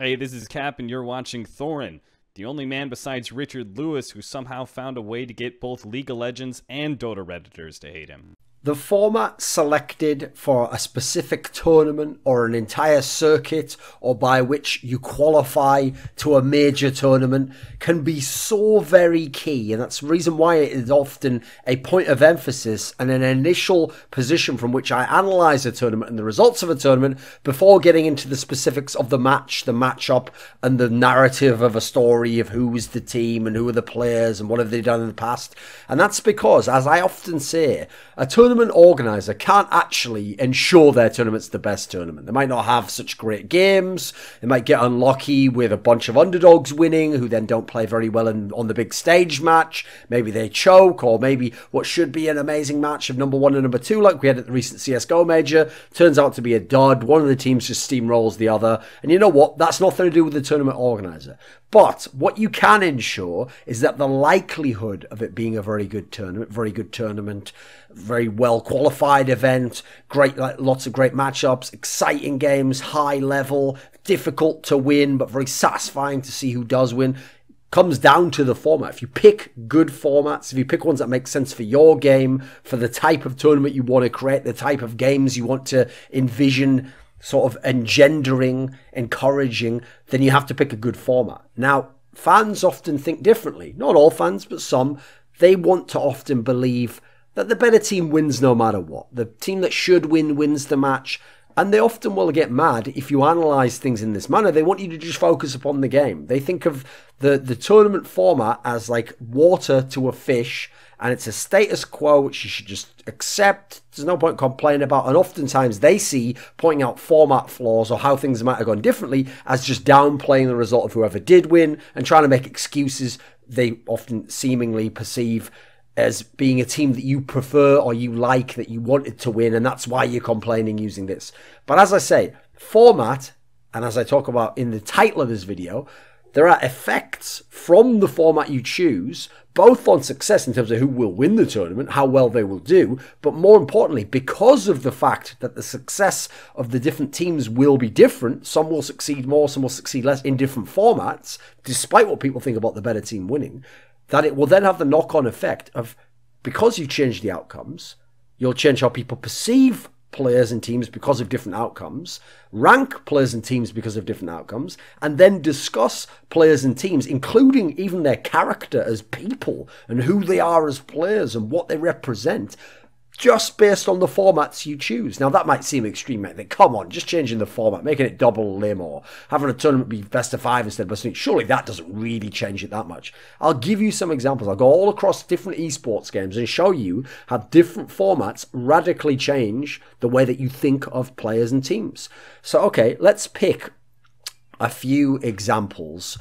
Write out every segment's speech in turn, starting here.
Hey, this is Cap, and you're watching Thorin, the only man besides Richard Lewis who somehow found a way to get both League of Legends and Dota Redditors to hate him. The format selected for a specific tournament or an entire circuit, or by which you qualify to a major tournament, can be so very key, and that's the reason why it is often a point of emphasis and an initial position from which I analyze a tournament and the results of a tournament before getting into the specifics of the match, the matchup, and the narrative of a story of who is the team and who are the players and what have they done in the past. And that's because, as I often say, a tournament organizer can't actually ensure their tournament's the best tournament. They might not have such great games. They might get unlucky with a bunch of underdogs winning who then don't play very well on the big stage match. Maybe they choke, or maybe what should be an amazing match of number one and number two, like we had at the recent CS:GO major, turns out to be a dud. One of the teams just steamrolls the other. And you know what? That's nothing to do with the tournament organizer. But what you can ensure is that the likelihood of it being a very good tournament, very well qualified event, great, lots of great matchups, exciting games, high level, difficult to win, but very satisfying to see who does win, comes down to the format. If you pick good formats, if you pick ones that make sense for your game, for the type of tournament you want to create, the type of games you want to envision sort of engendering, encouraging, then you have to pick a good format. Now, fans often think differently. Not all fans, but some. They want to often believe that the better team wins no matter what. The team that should win wins the match. And they often will get mad if you analyze things in this manner. They want you to just focus upon the game. They think of the tournament format as like water to a fish, and it's a status quo which you should just accept. There's no point complaining about. And oftentimes they see pointing out format flaws or how things might have gone differently as just downplaying the result of whoever did win and trying to make excuses they often seemingly perceive as being a team that you prefer or you like, that you wanted to win, and that's why you're complaining using this. But as I say, format, and as I talk about in the title of this video, there are effects from the format you choose, both on success in terms of who will win the tournament, how well they will do, but more importantly, because of the fact that the success of the different teams will be different, some will succeed more, some will succeed less in different formats, despite what people think about the better team winning, that it will then have the knock-on effect of, because you change the outcomes, you'll change how people perceive players and teams because of different outcomes, rank players and teams because of different outcomes, and then discuss players and teams, including even their character as people and who they are as players and what they represent, just based on the formats you choose. Now, that might seem extreme, mate. Like, come on, just changing the format, making it double limb, or having a tournament be best of five instead of best of 8. Surely that doesn't really change it that much. I'll give you some examples. I'll go all across different esports games and show you how different formats radically change the way that you think of players and teams. So, okay, let's pick a few examples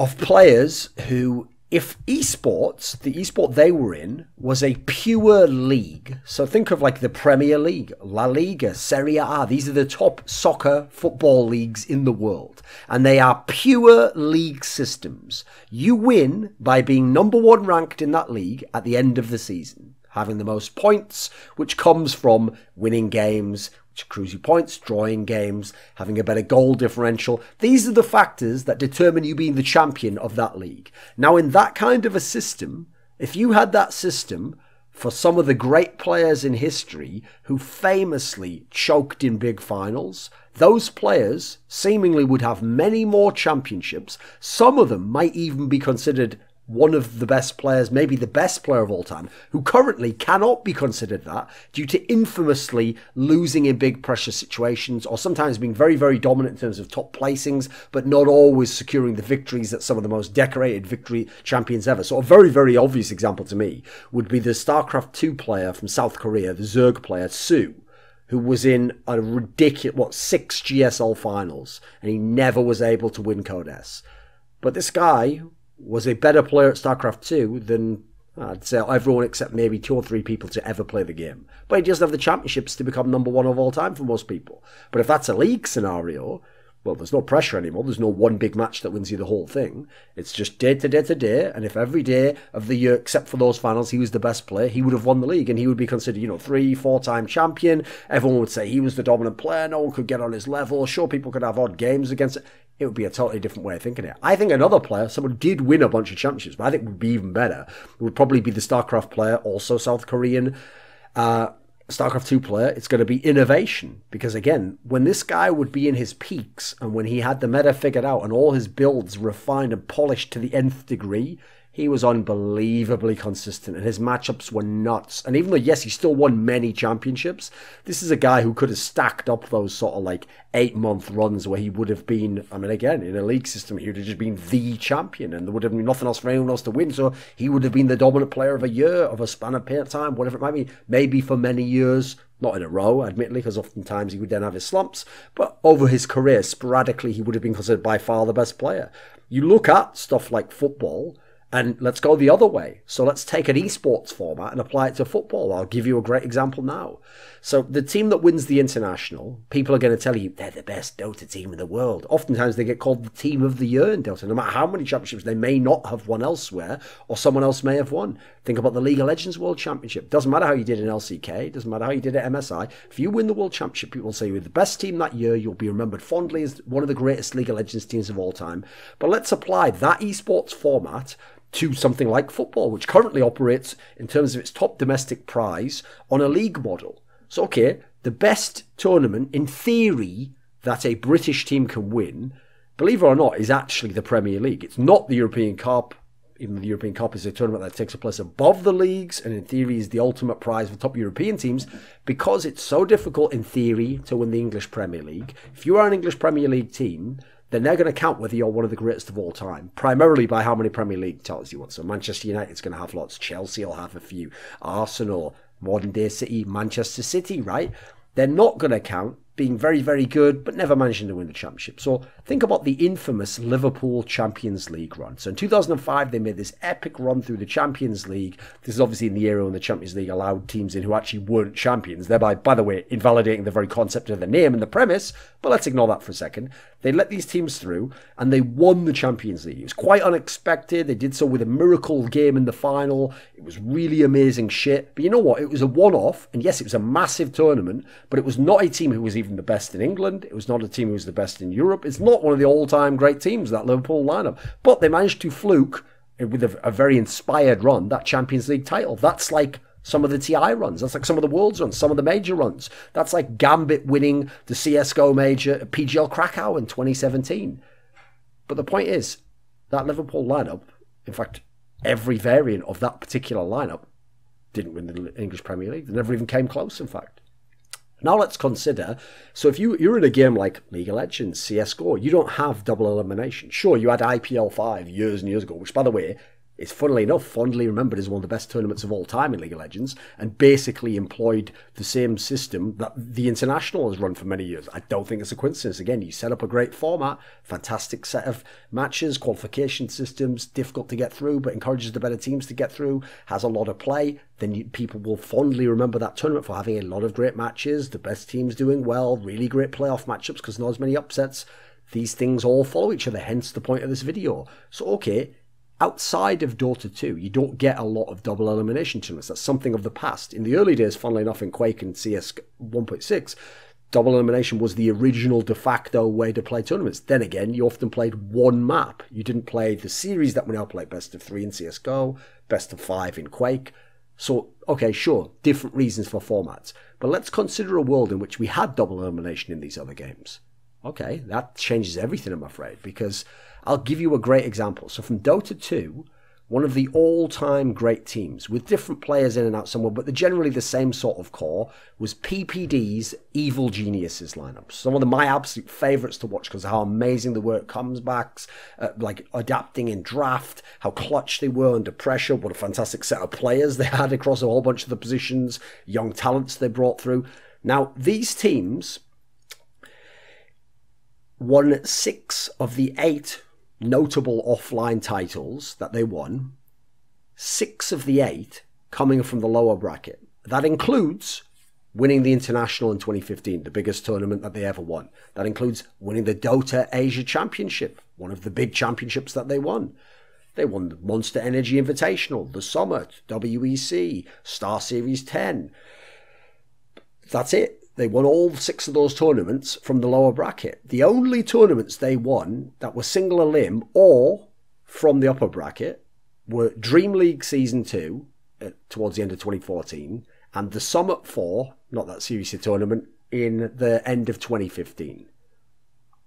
of players who, if esports, the esport they were in, was a pure league, so think of like the Premier League, La Liga, Serie A, these are the top soccer football leagues in the world, and they are pure league systems. You win by being number one ranked in that league at the end of the season, having the most points, which comes from winning games, accrues you points, drawing games, having a better goal differential. These are the factors that determine you being the champion of that league. Now, in that kind of a system, if you had that system for some of the great players in history who famously choked in big finals, those players seemingly would have many more championships. Some of them might even be considered one of the best players, maybe the best player of all time, who currently cannot be considered that due to infamously losing in big pressure situations, or sometimes being very, very dominant in terms of top placings, but not always securing the victories that some of the most decorated victory champions ever. So a very, very obvious example to me would be the StarCraft II player from South Korea, the Zerg player, Su, who was in a ridiculous, 6 GSL finals, and he never was able to win Code S. But this guy was a better player at StarCraft II than, I'd say, everyone except maybe 2 or 3 people to ever play the game. But he doesn't have the championships to become number one of all time for most people. But if that's a league scenario, well, there's no pressure anymore. There's no one big match that wins you the whole thing. It's just day to day to day. And if every day of the year, except for those finals, he was the best player, he would have won the league and he would be considered, you know, 3-4-time champion. Everyone would say he was the dominant player. No one could get on his level. Sure, people could have odd games against it. It would be a totally different way of thinking it. I think another player, someone who did win a bunch of championships, but I think would be even better, would probably be the StarCraft player, also South Korean, StarCraft II player. It's going to be Innovation, because again, when this guy would be in his peaks and when he had the meta figured out and all his builds refined and polished to the nth degree, he was unbelievably consistent and his matchups were nuts. And even though, yes, he still won many championships, this is a guy who could have stacked up those sort of like 8-month runs where he would have been, I mean, again, in a league system, he would have just been the champion and there would have been nothing else for anyone else to win. So he would have been the dominant player of a year, of a span of period of time, whatever it might be, maybe for many years, not in a row, admittedly, because oftentimes he would then have his slumps, but over his career, sporadically, he would have been considered by far the best player. You look at stuff like football, and let's go the other way. So let's take an esports format and apply it to football. I'll give you a great example now. So the team that wins the International, people are going to tell you they're the best Dota team in the world. Oftentimes they get called the team of the year in Dota, no matter how many championships they may not have won elsewhere or someone else may have won. Think about the League of Legends World Championship. Doesn't matter how you did in LCK. Doesn't matter how you did at MSI. If you win the World Championship, people will say you were the best team that year. You'll be remembered fondly as one of the greatest League of Legends teams of all time. But let's apply that esports format to something like football, which currently operates in terms of its top domestic prize on a league model. So, okay, the best tournament, in theory, that a British team can win, believe it or not, is actually the Premier League. It's not the European Cup. Even the European Cup is a tournament that takes place above the leagues and in theory is the ultimate prize for top European teams, because it's so difficult in theory to win the English Premier League. If you are an English Premier League team, then they're going to count whether you're one of the greatest of all time, primarily by how many Premier League titles you want. So Manchester United's going to have lots, Chelsea will have a few, Arsenal, modern-day City, Manchester City, right? They're not going to count being very, very good, but never managing to win the championship. So think about the infamous Liverpool Champions League run. So in 2005, they made this epic run through the Champions League. This is obviously in the era when the Champions League allowed teams in who actually weren't champions, thereby, by the way, invalidating the very concept of the name and the premise. But let's ignore that for a second. They let these teams through and they won the Champions League. It was quite unexpected. They did so with a miracle game in the final. It was really amazing shit. But you know what? It was a one-off. And yes, it was a massive tournament, but it was not a team who was even the best in England. It was not a team who was the best in Europe. It's not one of the all-time great teams, that Liverpool lineup. But they managed to fluke, with a very inspired run, that Champions League title. That's like some of the TI runs. That's like some of the Worlds runs, some of the major runs. That's like Gambit winning the CS:GO major at PGL Krakow in 2017. But the point is, that Liverpool lineup, in fact, every variant of that particular lineup, didn't win the English Premier League. They never even came close, in fact. Now let's consider, so if you're in a game like League of Legends, CS:GO, you don't have double elimination. Sure, you had IPL5 years and years ago, which, by the way, is funnily enough, fondly remembered as one of the best tournaments of all time in League of Legends, and basically employed the same system that the International has run for many years. I don't think it's a coincidence. Again, you set up a great format, fantastic set of matches, qualification systems, difficult to get through, but encourages the better teams to get through, has a lot of play. Then people will fondly remember that tournament for having a lot of great matches, the best teams doing well, really great playoff matchups because not as many upsets. These things all follow each other, hence the point of this video. So, okay, outside of Dota 2, you don't get a lot of double elimination tournaments. That's something of the past. In the early days, funnily enough, in Quake and CS 1.6, double elimination was the original de facto way to play tournaments. Then again, you often played one map. You didn't play the series that we now play, best of 3 in CSGO, best of 5 in Quake. So, okay, sure, different reasons for formats. But let's consider a world in which we had double elimination in these other games. Okay, that changes everything, I'm afraid, because I'll give you a great example. So from Dota 2, one of the all-time great teams, with different players in and out somewhere, but generally the same sort of core, was PPD's Evil Geniuses lineup. Some of my absolute favourites to watch because of how amazing the work comes back, like adapting in draft, how clutch they were under pressure, what a fantastic set of players they had across a whole bunch of the positions, young talents they brought through. Now, these teams won 6 of the 8 notable offline titles that they won, 6 of the 8 coming from the lower bracket. That includes winning the International in 2015, the biggest tournament that they ever won. That includes winning the Dota Asia Championship, one of the big championships that they won. They won the Monster Energy Invitational, The Summit, WEC, Star Series 10. That's it. They won all 6 of those tournaments from the lower bracket. The only tournaments they won that were single limb or from the upper bracket were Dream League Season 2 towards the end of 2014 and the Summit 4, not that series of tournament, in the end of 2015.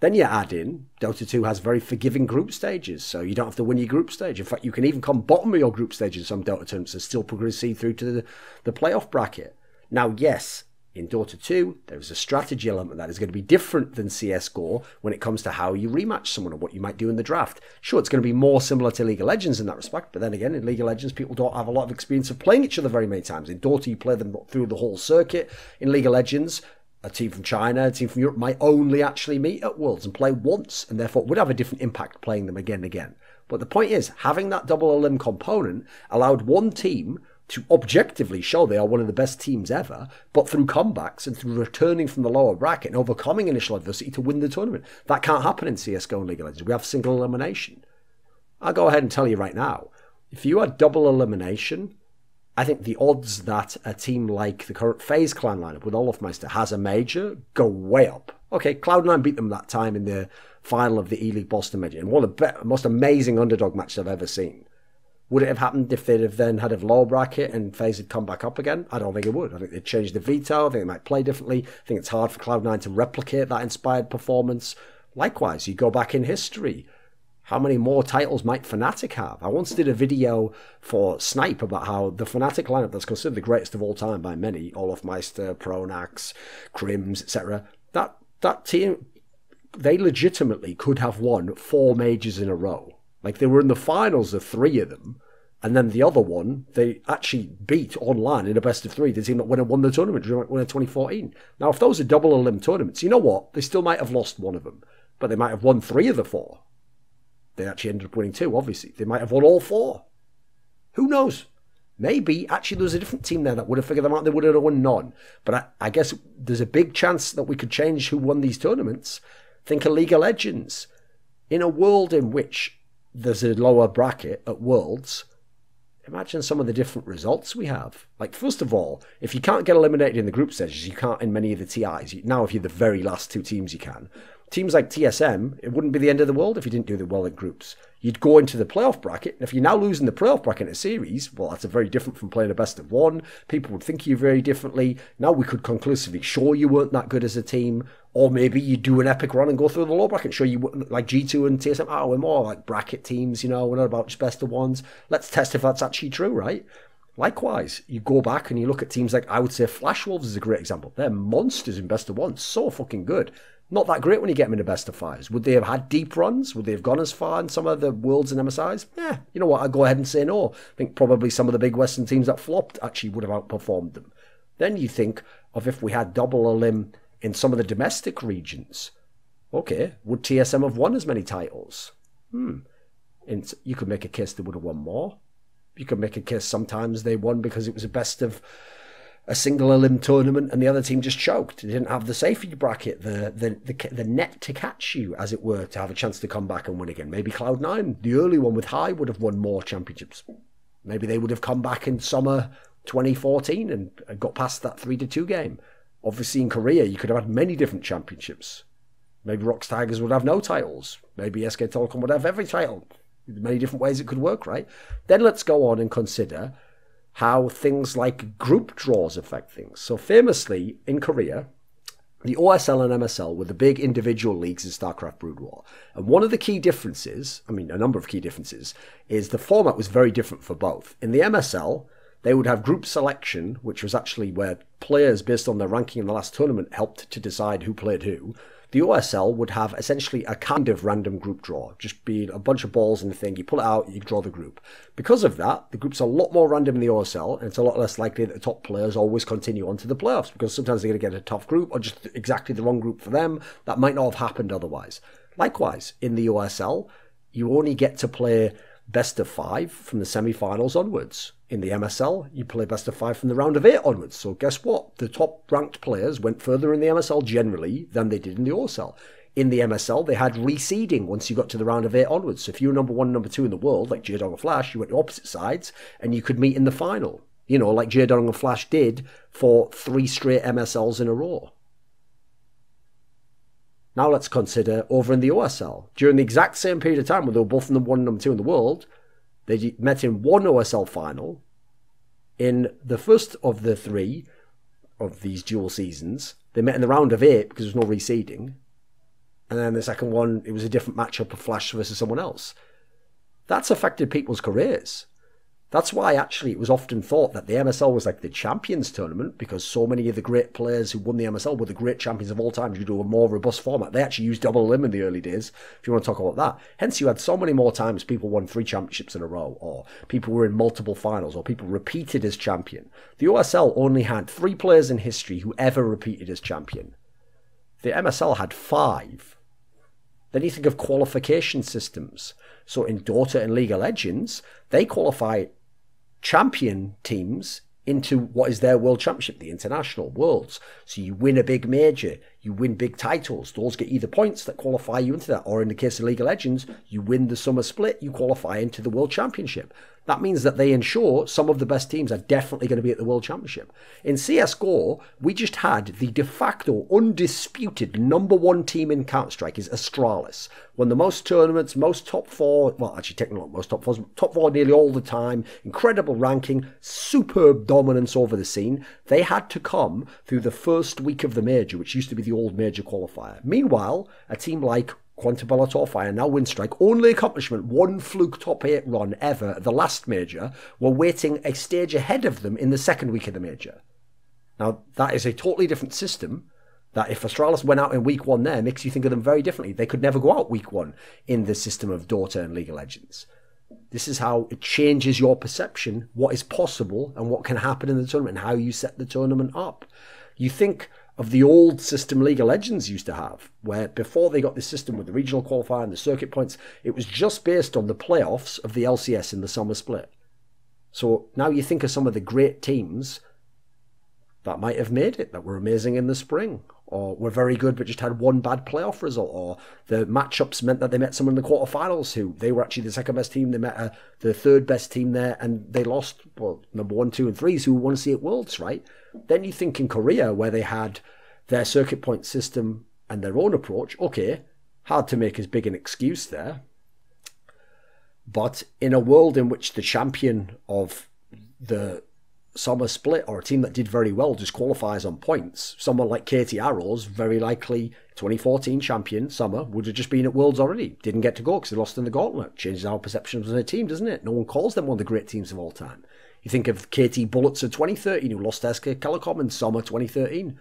Then you add in, Dota 2 has very forgiving group stages, so you don't have to win your group stage. In fact, you can even come bottom of your group stage in some Dota tournaments and still proceed through to the playoff bracket. Now, yes, in Dota 2, there is a strategy element that is going to be different than CS:GO when it comes to how you rematch someone or what you might do in the draft. Sure, it's going to be more similar to League of Legends in that respect, but then again, in League of Legends, people don't have a lot of experience of playing each other very many times. In Dota, you play them through the whole circuit. In League of Legends, a team from China, a team from Europe might only actually meet at Worlds and play once, and therefore would have a different impact playing them again and again. But the point is, having that double LM component allowed one team to objectively show they are one of the best teams ever, but through comebacks and through returning from the lower bracket and overcoming initial adversity to win the tournament. That can't happen in CSGO and League of Legends. We have single elimination. I'll go ahead and tell you right now, if you had double elimination, I think the odds that a team like the current FaZe Clan lineup with Olafmeister has a major go way up. Okay, Cloud9 beat them that time in the final of the E-League Boston Major in one of the most amazing underdog matches I've ever seen. Would it have happened if they'd have then had a low bracket and FaZe had come back up again? I don't think it would. I think they'd changed the veto. I think they might play differently. I think it's hard for Cloud9 to replicate that inspired performance. Likewise, you go back in history. How many more titles might Fnatic have? I once did a video for Snipe about how the Fnatic lineup that's considered the greatest of all time by many, Olafmeister, Pronax, Crims, etc. That team, they legitimately could have won 4 majors in a row. Like, they were in the finals of 3 of them, and then the other one, they actually beat online in a best-of-3, the team that won the tournament during 2014. Now, if those are double-elim tournaments, you know what? They still might have lost one of them, but they might have won 3 of the 4. They actually ended up winning 2, obviously. They might have won all 4. Who knows? Maybe, actually, there was a different team there that would have figured them out. They would have won none. But I guess there's a big chance that we could change who won these tournaments. Think of League of Legends. In a world in which there's a lower bracket at Worlds, imagine some of the different results we have. Like, first of all, if you can't get eliminated in the group stages, you can't in many of the TIs. Now, if you're the very last 2 teams, you can. Teams like TSM, it wouldn't be the end of the world if you didn't do the well in groups. You'd go into the playoff bracket, and if you're now losing the playoff bracket in a series, well, that's a very different from playing a best-of-1. People would think of you very differently. Now we could conclusively show you weren't that good as a team, or maybe you do an epic run and go through the low bracket, show you, like G2 and TSM, oh, we're more like bracket teams, you know, we're not about just best-of-1s. Let's test if that's actually true, right? Likewise, you go back and you look at teams like, I would say Flash Wolves is a great example. They're monsters in best-of-1s, so fucking good. Not that great when you get them in the best-of-5s. Would they have had deep runs? Would they have gone as far in some of the Worlds and MSIs? Yeah, you know what, I'd go ahead and say no. I think probably some of the big Western teams that flopped actually would have outperformed them. Then you think of if we had double elim in some of the domestic regions. Okay, would TSM have won as many titles? And you could make a case they would have won more. You could make a case sometimes they won because it was a best of a single elim tournament and the other team just choked. They didn't have the safety bracket, the net to catch you, as it were, to have a chance to come back and win again. Maybe Cloud9, the early one with High, would have won more championships. Maybe they would have come back in summer 2014 and got past that 3-2 game. Obviously in Korea, you could have had many different championships. Maybe Rox Tigers would have no titles. Maybe SK Telecom would have every title. Many different ways it could work, right? Then let's go on and consider how things like group draws affect things. So famously, in Korea, the OSL and MSL were the big individual leagues in StarCraft Brood War. And one of the key differences, I mean, a number of key differences, is the format was very different for both. In the MSL, they would have group selection, which was actually where players, based on their ranking in the last tournament, helped to decide who played who. The OSL would have essentially a kind of random group draw, just being a bunch of balls in the thing, you pull it out, you draw the group. Because of that, the group's a lot more random in the OSL, and it's a lot less likely that the top players always continue on to the playoffs, because sometimes they're going to get a tough group, or just exactly the wrong group for them, that might not have happened otherwise. Likewise, in the OSL, you only get to play best of five from the semi-finals onwards. In the MSL, you play best of five from the round of 8 onwards. So guess what? The top-ranked players went further in the MSL generally than they did in the OSL. In the MSL, they had reseeding once you got to the round of 8 onwards. So if you were number 1, number 2 in the world, like J-Dong and Flash, you went to opposite sides and you could meet in the final. You know, like J-Dong and Flash did for 3 straight MSLs in a row. Now let's consider over in the OSL. During the exact same period of time, when they were both number 1 and number 2 in the world, they met in one OSL final. In the first of the 3 of these dual seasons, they met in the round of 8 because there was no reseeding. And then the second one, it was a different matchup of Flash versus someone else. That's affected people's careers. That's why actually it was often thought that the MSL was like the Champions Tournament, because so many of the great players who won the MSL were the great champions of all time due to a more robust format. They actually used double limb in the early days, if you want to talk about that. Hence, you had so many more times people won 3 championships in a row, or people were in multiple finals, or people repeated as champion. The OSL only had 3 players in history who ever repeated as champion. The MSL had 5. Then you think of qualification systems. So in Dota and League of Legends, they qualify champion teams into what is their world championship, the International Worlds. So you win a big major, you win big titles, those get either points that qualify you into that, or in the case of League of Legends, you win the summer split, you qualify into the world championship. That means that they ensure some of the best teams are definitely going to be at the world championship. In CS:GO, we just had the de facto undisputed number 1 team in Counter-Strike is Astralis. Won the most tournaments, most top 4, well actually technically not most top 4s, but top 4 nearly all the time, incredible ranking, superb dominance over the scene. They had to come through the first week of the major, which used to be the old major qualifier. Meanwhile, a team like Quantabella Torfire, now Windstrike, only accomplishment, 1 fluke top 8 run ever at the last major, were waiting a stage ahead of them in the second week of the major. Now, that is a totally different system. That if Astralis went out in week 1 there, makes you think of them very differently. They could never go out week 1 in the system of Dota and League of Legends. This is how it changes your perception, what is possible and what can happen in the tournament, and how you set the tournament up. You think of the old system League of Legends used to have, where before they got this system with the regional qualifier and the circuit points, it was just based on the playoffs of the LCS in the summer split. So now you think of some of the great teams that might have made it, that were amazing in the spring, or were very good but just had 1 bad playoff result, or the matchups meant that they met someone in the quarterfinals who they were actually the second best team, they met the third best team there, and they lost, well, number 1, 2, and 3s who won C8 Worlds, right? Then you think in Korea, where they had their circuit point system and their own approach. Okay, hard to make as big an excuse there. But in a world in which the champion of the summer split, or a team that did very well, just qualifies on points, someone like Katie Arrows, very likely 2014 champion summer, would have just been at Worlds already, didn't get to go because they lost in the gauntlet. Changes our perceptions on a team, doesn't it? No one calls them one of the great teams of all time. You think of KT Bullets of 2013, who lost to SK Telecom in summer 2013.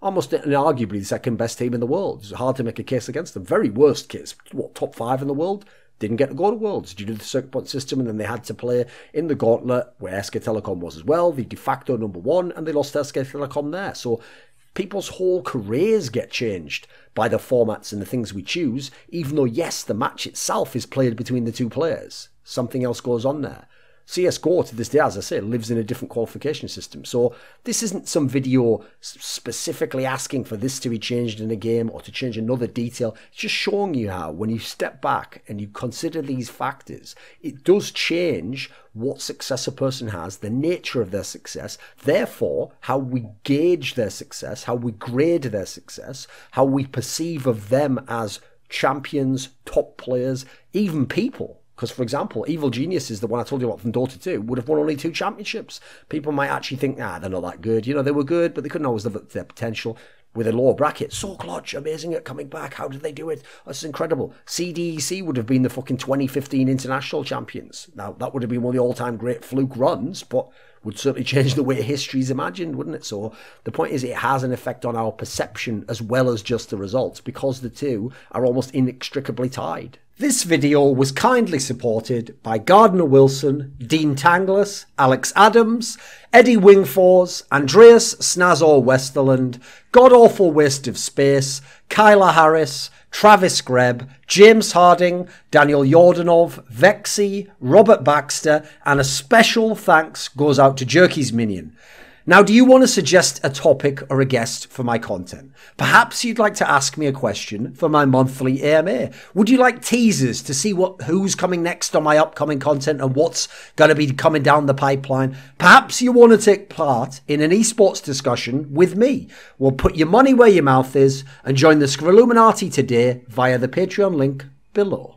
Almost and arguably the second best team in the world. It's hard to make a case against them. Very worst case. What, top 5 in the world? Didn't get to go to Worlds due to the circuit point system, and then they had to play in the gauntlet where SK Telecom was as well, the de facto number 1, and they lost to SK Telecom there. So people's whole careers get changed by the formats and the things we choose, even though, yes, the match itself is played between the 2 players. Something else goes on there. CS:GO to this day, as I say, lives in a different qualification system. So this isn't some video specifically asking for this to be changed in a game or to change another detail. It's just showing you how, when you step back and you consider these factors, it does change what success a person has, the nature of their success, therefore how we gauge their success, how we grade their success, how we perceive of them as champions, top players, even people. Because, for example, Evil Geniuses, the one I told you about from Dota 2, would have won only 2 championships. People might actually think, nah, they're not that good. You know, they were good, but they couldn't always live up to their potential with a lower bracket. So clutch, amazing at coming back. How did they do it? That's incredible. CDEC would have been the fucking 2015 international champions. Now, that would have been one of the all-time great fluke runs, but would certainly change the way history's imagined, wouldn't it? So the point is, it has an effect on our perception as well as just the results, because the 2 are almost inextricably tied. This video was kindly supported by Gardner Wilson, Dean Tanglis, Alex Adams, Eddie Wingfors, Andreas Snazor Westerland, God Awful Waste of Space, Kyla Harris, Travis Grebb, James Harding, Daniel Yordanov, Vexy, Robert Baxter, and a special thanks goes out to Jerky's Minion. Now, do you want to suggest a topic or a guest for my content? Perhaps you'd like to ask me a question for my monthly AMA. Would you like teasers to see who's coming next on my upcoming content and what's going to be coming down the pipeline? Perhaps you want to take part in an esports discussion with me. Well, put your money where your mouth is and join the Scrilluminati today via the Patreon link below.